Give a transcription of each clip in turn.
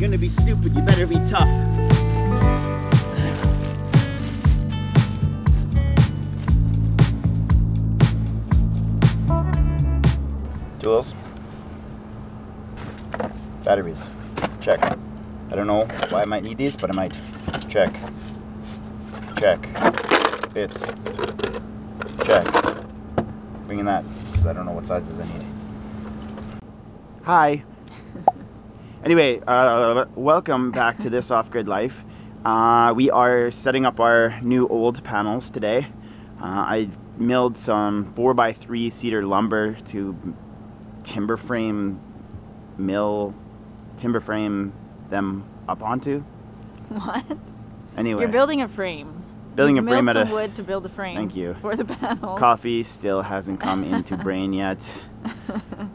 you're gonna be stupid, you better be tough. Jewels. Batteries. Check. I don't know why I might need these, but I might. Check. Check. Bits. Check. Bringing that, because I don't know what sizes I need. Hi. Anyway, welcome back to This Off Grid Life. We are setting up our new old panels today. I milled some 4x3 cedar lumber to timber frame them up onto. What? Anyway. You're building a frame. Building a frame milled some wood to build a frame. Thank you. For the panels. Coffee still hasn't come into brain yet.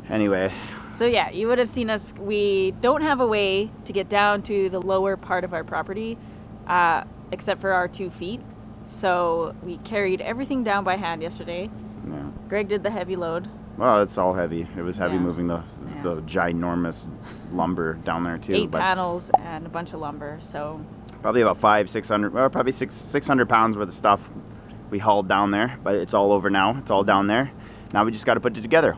Anyway. So yeah, you would have seen us, we don't have a way to get down to the lower part of our property, except for our 2 feet. So we carried everything down by hand yesterday. Yeah. Greg did the heavy load. Well, it's all heavy. It was heavy moving the ginormous lumber down there too. 8 panels and a bunch of lumber, so. Probably about 600 pounds worth of stuff we hauled down there, but it's all over now. It's all down there. Now we just gotta put it together.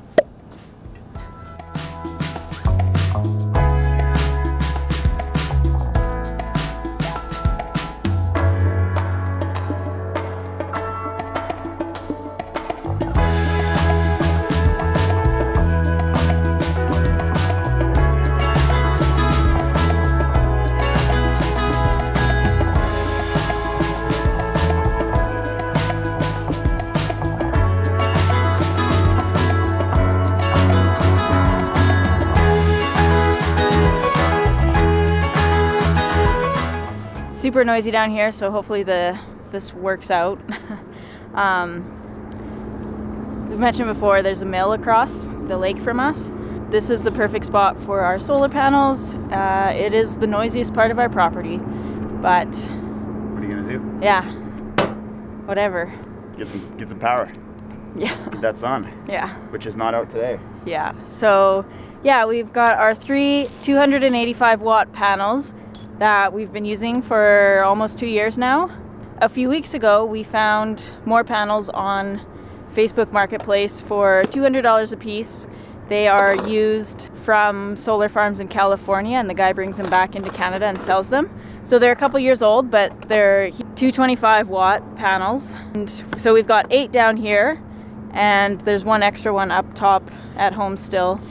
Super noisy down here, so hopefully this works out. We've mentioned before there's a mill across the lake from us. This is the perfect spot for our solar panels. It is the noisiest part of our property, but what are you gonna do? Yeah, whatever. Get some power. Yeah. Get that sun. Yeah. Which is not out today. Yeah. So yeah, we've got our 3 285-watt panels that we've been using for almost 2 years now. A few weeks ago, we found more panels on Facebook Marketplace for $200 a piece. They are used from solar farms in California, and the guy brings them back into Canada and sells them. So they're a couple years old, but they're 225-watt panels. And so we've got 8 down here, and there's one extra one up top at home still,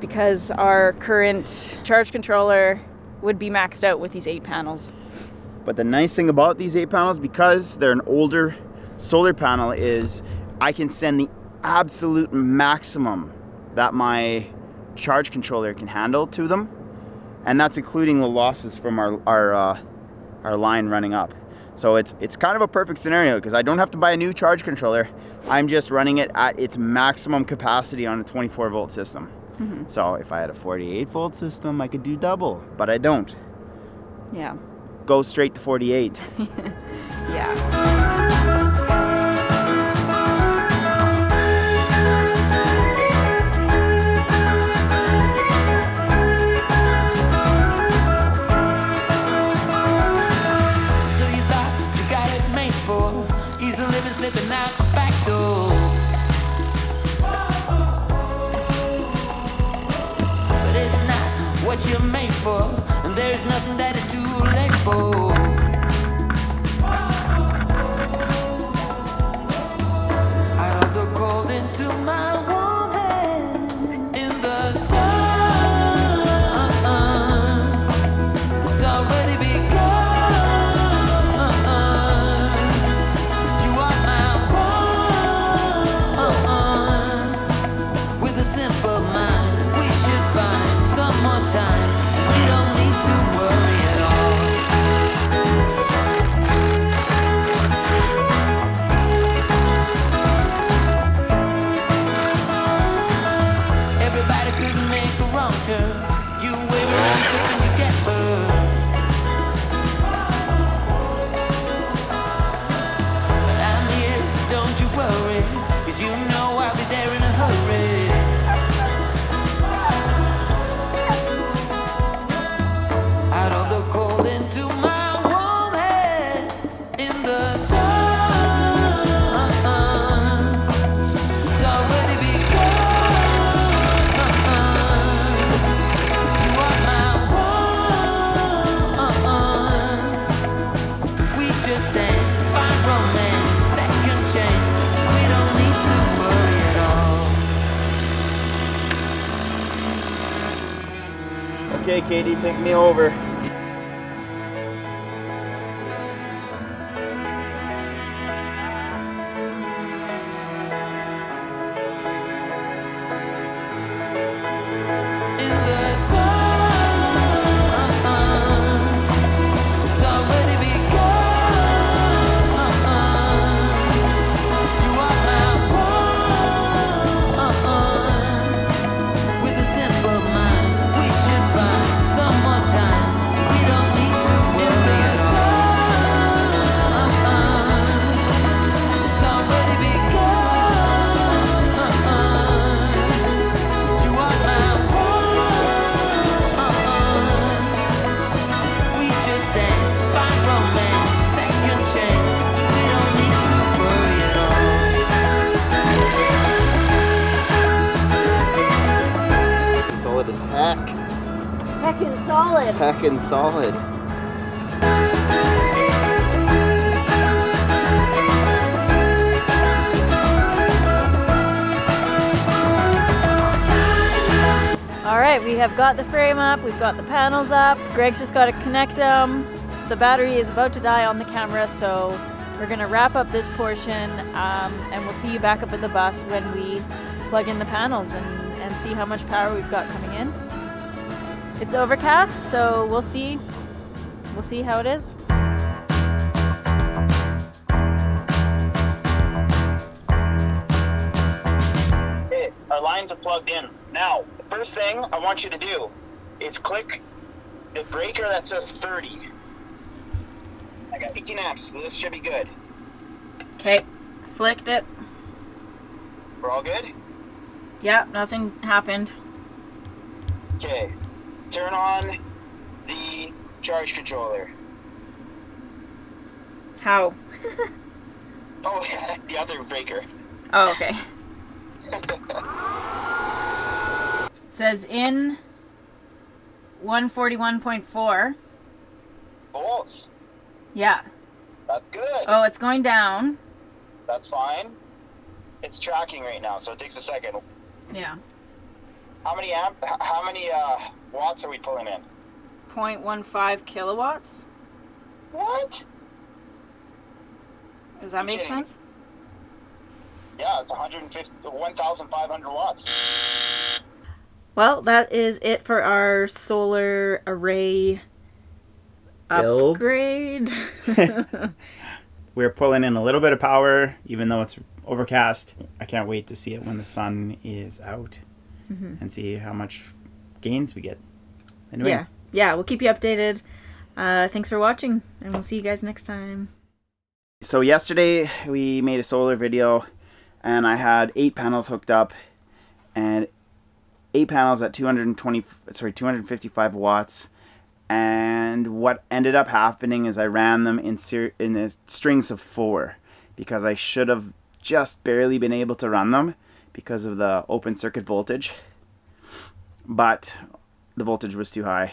because our current charge controller would be maxed out with these 8 panels. But the nice thing about these 8 panels, because they're an older solar panel, is I can send the absolute maximum that my charge controller can handle to them, and that's including the losses from our line running up. So it's kind of a perfect scenario, because I don't have to buy a new charge controller. I'm just running it at its maximum capacity on a 24-volt system. Mm-hmm. So if I had a 48-volt system, I could do double, but I don't. Yeah. Go straight to 48. Yeah. So you thought you got it made for easy living, slipping out the back door. What you're made for, and there's nothing that is too late for. I love the cold into my warm hand in the sun. It's already begun. You are my one. With a simple mind, we should find some more time. We don't need to worry at all. Everybody could make a wrong turn. You wave around when you get burned. But I'm here, so don't you worry, 'cause you know I'll be there in a hurry. Okay, Katie, take me over. Heckin' solid. Heckin' solid. All right, we have got the frame up, we've got the panels up. Greg's just got to connect them. The battery is about to die on the camera, so we're going to wrap up this portion and we'll see you back up at the bus when we plug in the panels and see how much power we've got coming in. It's overcast, so we'll see how it is. Okay, our lines are plugged in. Now, the first thing I want you to do is click the breaker that says 30. I got 18 amps, so this should be good. Okay, flicked it. We're all good? Yeah, nothing happened. Okay. Turn on the charge controller. How? Oh, yeah, the other breaker. Oh, okay. It says in 141.4. Volts. Yeah. That's good. Oh, it's going down. That's fine. It's tracking right now, so it takes a second. Yeah. How many watts are we pulling in? 0.15 kilowatts. What? Does that make sense? Yeah, it's 1,500 watts. Well, that is it for our solar array upgrade. We're pulling in a little bit of power, even though it's overcast. I can't wait to see it when the sun is out. Mm-hmm. And see how much gains we get. Anyway. Yeah, we'll keep you updated. Thanks for watching, and we'll see you guys next time. So yesterday we made a solar video, and I had 8 panels hooked up, and 8 panels at 255 watts. And what ended up happening is I ran them in strings of 4, because I should have just barely been able to run them because of the open circuit voltage, but the voltage was too high.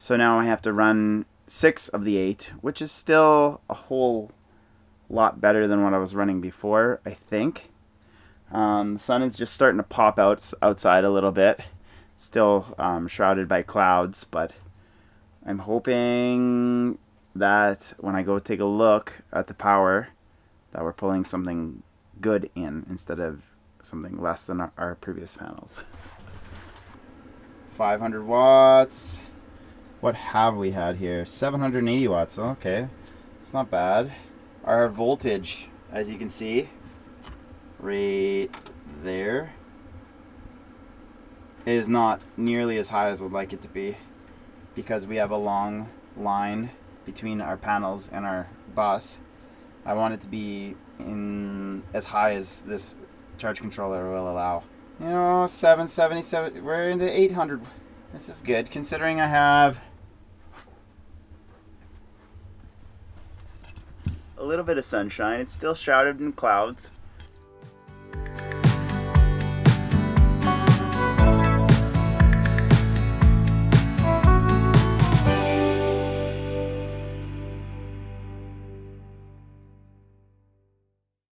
So now I have to run 6 of the 8, which is still a whole lot better than what I was running before, I think. The sun is just starting to pop out outside a little bit. It's still shrouded by clouds, but I'm hoping that when I go take a look at the power, that we're pulling something good in instead of something less than our previous panels. 500 watts. What have we had here? 780 watts. Okay, it's not bad. Our voltage, as you can see, right there, is not nearly as high as I'd like it to be, because we have a long line between our panels and our bus. I want it to be in as high as this charge controller will allow. You know, 777, we're in the 800. This is good, considering I have a little bit of sunshine. It's still shrouded in clouds,